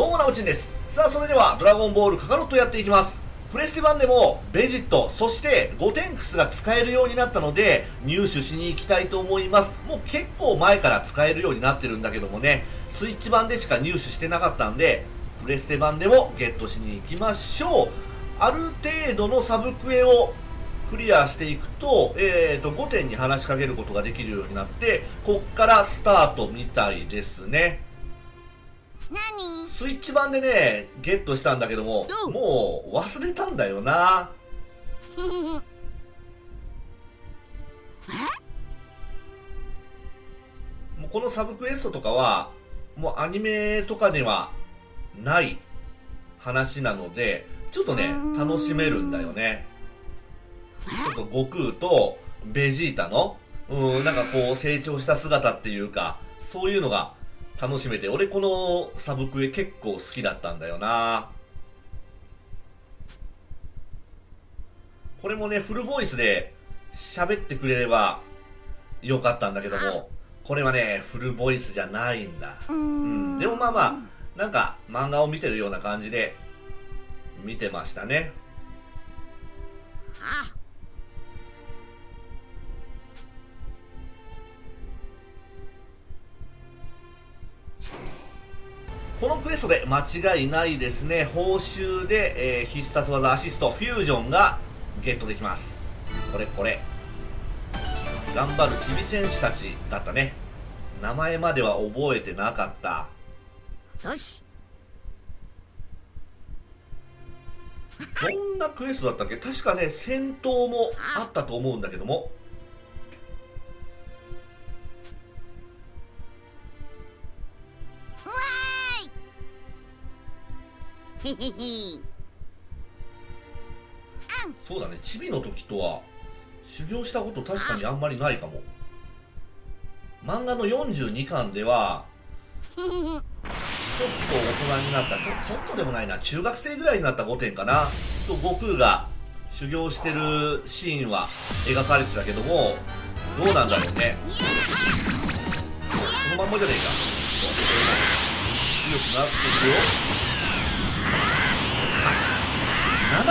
どうも、なおちんです。さあ、それでは、ドラゴンボールカカロットやっていきます。プレステ版でも、ベジット、そして、ゴテンクスが使えるようになったので、入手しに行きたいと思います。もう結構前から使えるようになってるんだけどもね、スイッチ版でしか入手してなかったんで、プレステ版でもゲットしに行きましょう。ある程度のサブクエをクリアしていくと、5点に話しかけることができるようになって、こっからスタートみたいですね。スイッチ版でね、ゲットしたんだけども、もう忘れたんだよな。もうこのサブクエストとかは、もうアニメとかではない話なので、ちょっとね、楽しめるんだよね。ちょっと悟空とベジータの、なんかこう成長した姿っていうか、そういうのが楽しめて、俺このサブクエ結構好きだったんだよな。これもね、フルボイスで喋ってくれればよかったんだけども、これはね、フルボイスじゃないんだ。でもまあまあ、なんか漫画を見てるような感じで見てましたね。このクエストで間違いないですね。報酬で、必殺技アシストフュージョンがゲットできます。これ頑張るチビ戦士たちだったね。名前までは覚えてなかった。よし、どんなクエストだったっけ。確かね、戦闘もあったと思うんだけども、そうだね、チビの時とは修行したこと確かにあんまりないかも。漫画の42巻ではちょっと大人になった、ちょっとでもないな、中学生ぐらいになった5点かなと悟空が修行してるシーンは描かれてたけども、どうなんだろうね。そのまんまじゃねえか。強くなってるよ。78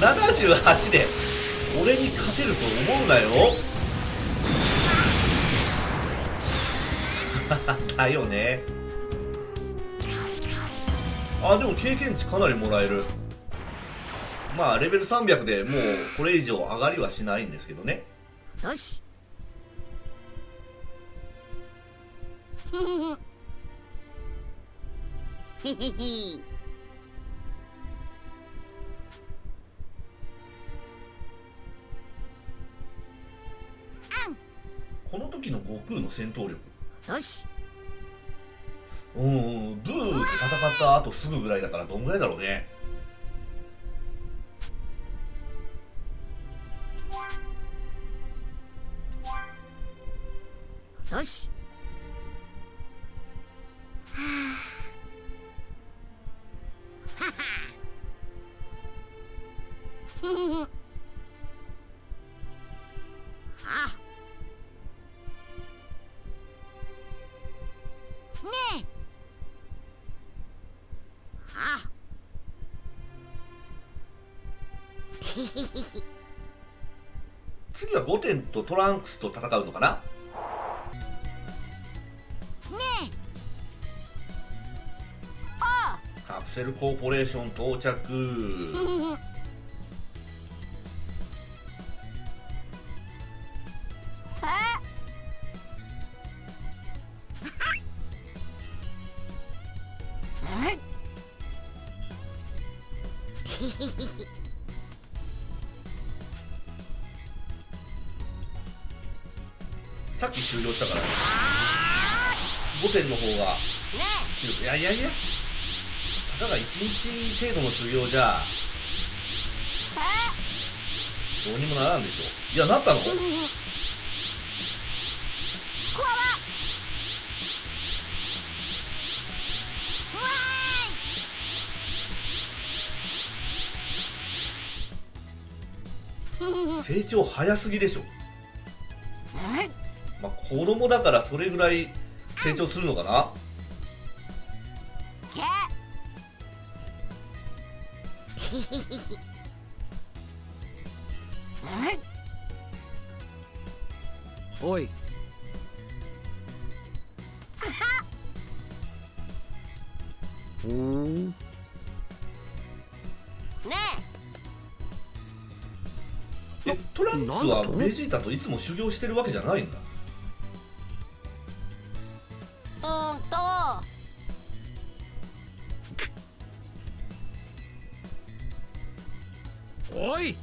だ78で俺に勝てると思うなよだよね。あ、でも経験値かなりもらえる。まあレベル300でもうこれ以上上がりはしないんですけどね。よしへへへこの時の悟空の戦闘力、よし、ブーって戦った後すぐぐらいだから、どんぐらいだろうね。よし、はははは次はゴテンとトランクスと戦うのかな。カプセルコーポレーション到着さっき終了したから、5点の方が強く、いやたかが1日程度の修行じゃどうにもならんでしょ。いや、なったの。成長早すぎでしょ。まあ、子供だからそれぐらい成長するのかな。おい。おー。ねえ。トランクスはベジータといつも修行してるわけじゃないんだ。おい。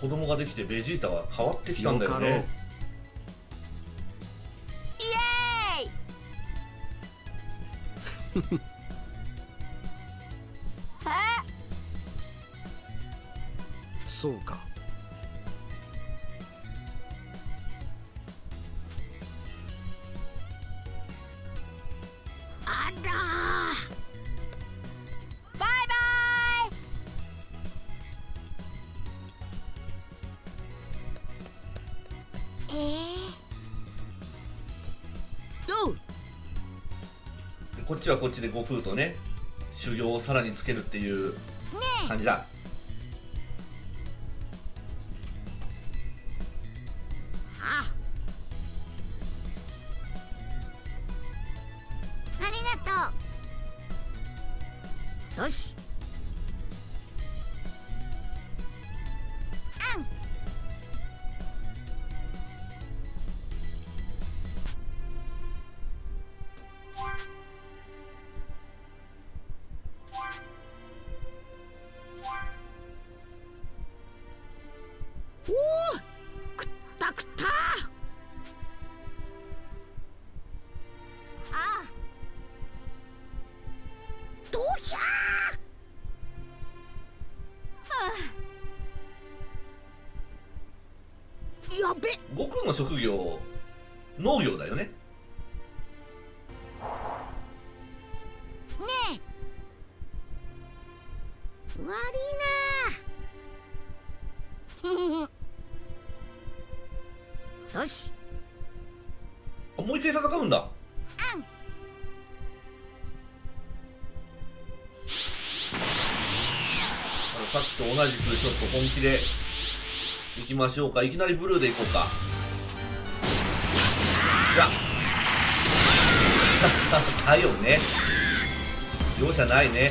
子供ができてベジータは変わってきたんだよね。イエーイ。そうか。あら。こっちはこっちで悟空とね、修行をさらにつけるっていう感じだ。ありがとう。よし。悟空の職業、農業だよね。ねえ。悪いなあ。よし。もう一回戦うんだ。さっきと同じくちょっと本気でいきましょうか。いきなりブルーでいこうか。じゃだよね。容赦ないね。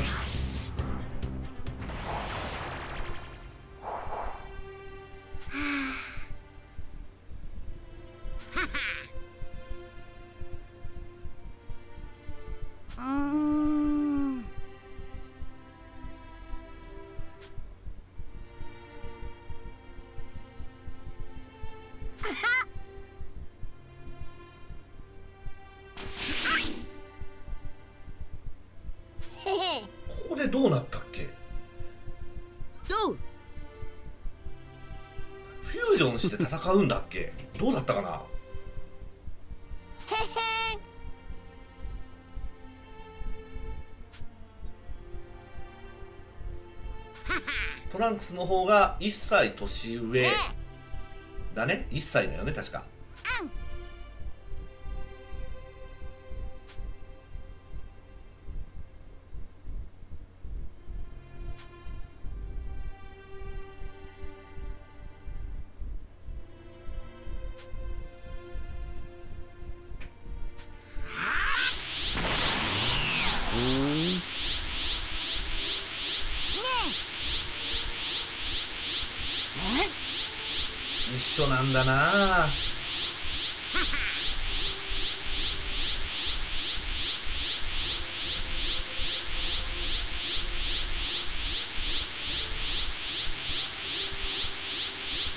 どうなったっけ？フュージョンして戦うんだっけ？どうだったかな？トランクスの方が1歳年上だね。1歳だよね、確か。一緒なんだな。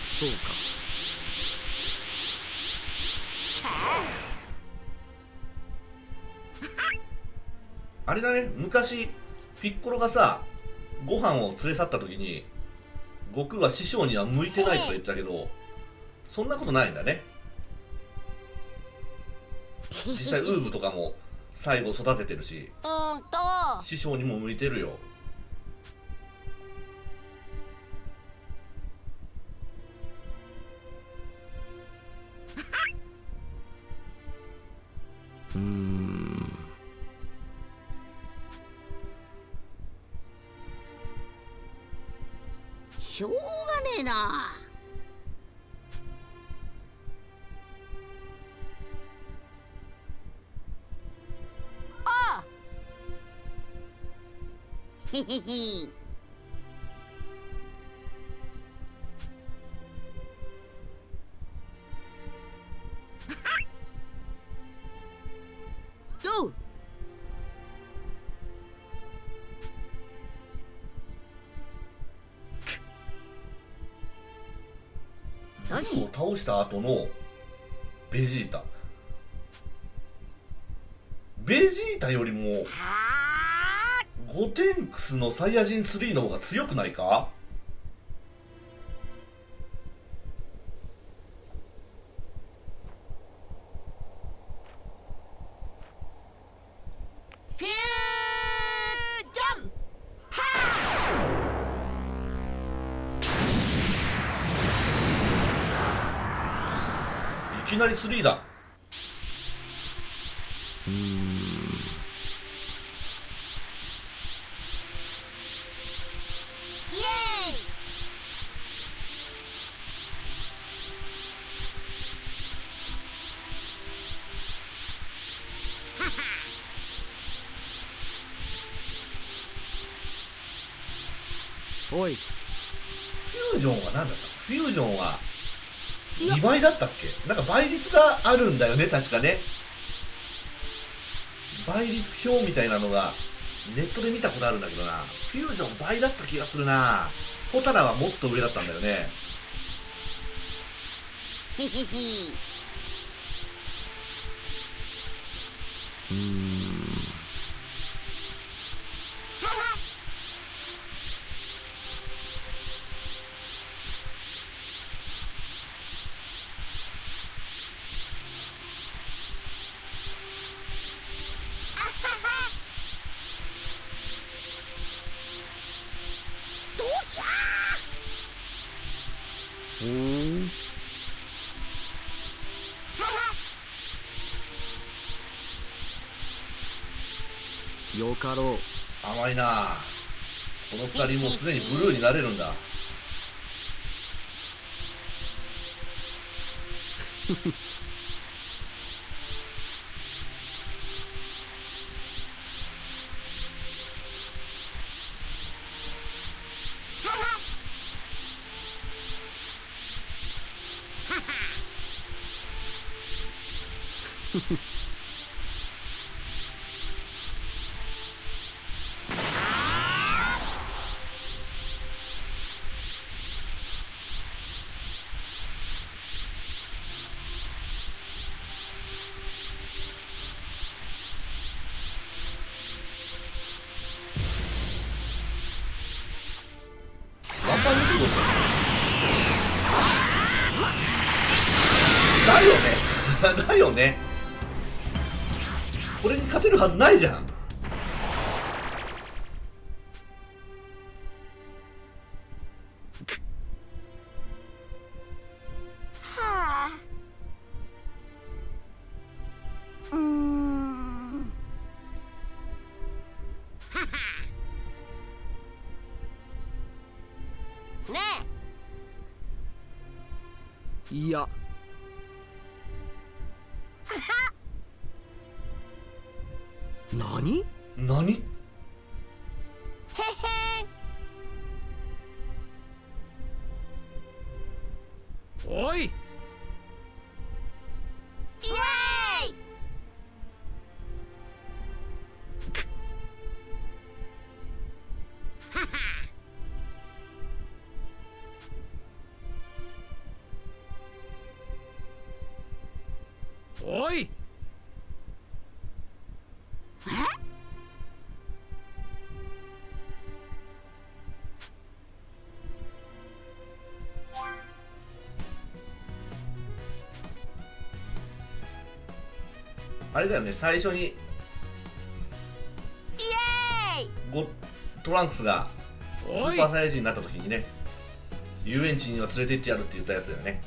そうか。あれだね、昔ピッコロがさ、ご飯を連れ去った時に悟空は師匠には向いてないとか言ったけど、そんなことないんだね。実際ウーブとかも最後育ててるし、師匠にも向いてるよ。ねえな。ああ。へへへ。どう。ゴムを倒した後のベジータ、ベジータよりもゴテンクスのサイヤ人3の方が強くないか？いきなり3だ。おい、フュージョンは何だったの？フュージョンは2倍だったっけ？なんか倍率があるんだよね、確かね。倍率表みたいなのがネットで見たことあるんだけどな。フュージョン倍だった気がするな。ホタラはもっと上だったんだよね。よかろう。甘いな。この2人もうすでにブルーになれるんだ。だよね。だよね。これに勝てるはずないじゃん。はあ。ねえ。いや。何？何？へへん。おい。イエーイ。はは。おい。あれだよね、最初にイエーイトランクスがスーパーサイヤ人になった時にね、遊園地には連れて行ってやるって言ったやつだよね。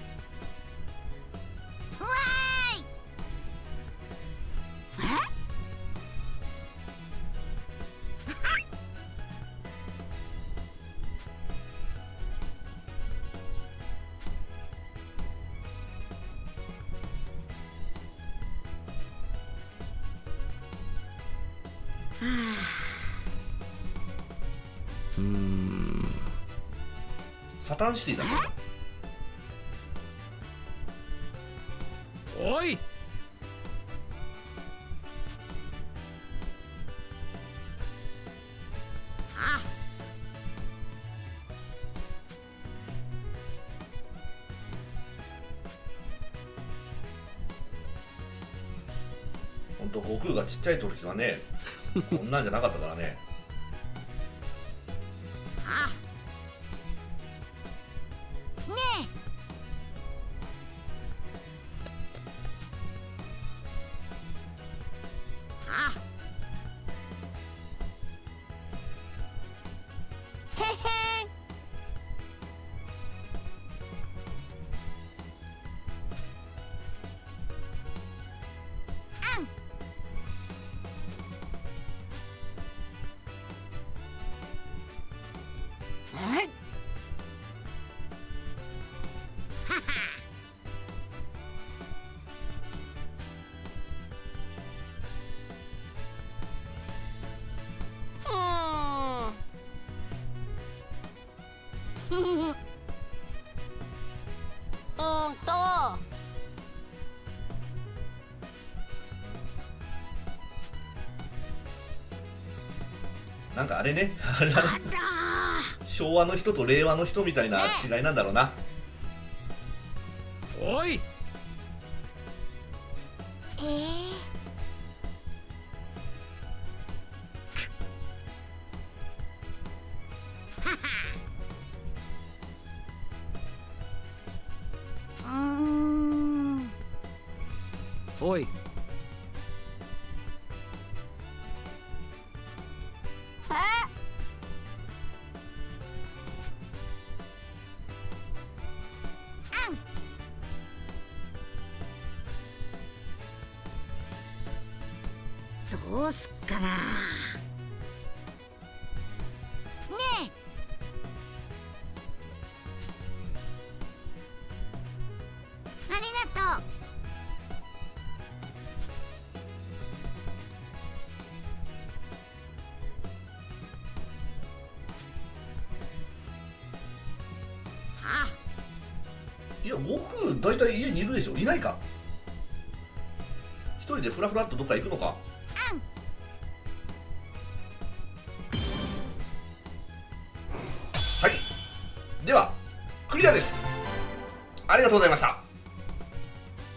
サタンシティだね。おい。本当悟空がちっちゃい時はね、こんなんじゃなかったからね。なんかあれね、あれだね、昭和の人と令和の人みたいな違いなんだろうな。おい。おい。どうすっかなねえ。ありがとう。いや僕大体家にいるでしょ。いないか。一人でフラフラっとどっか行くのか。はい、ではクリアです。ありがとうございました。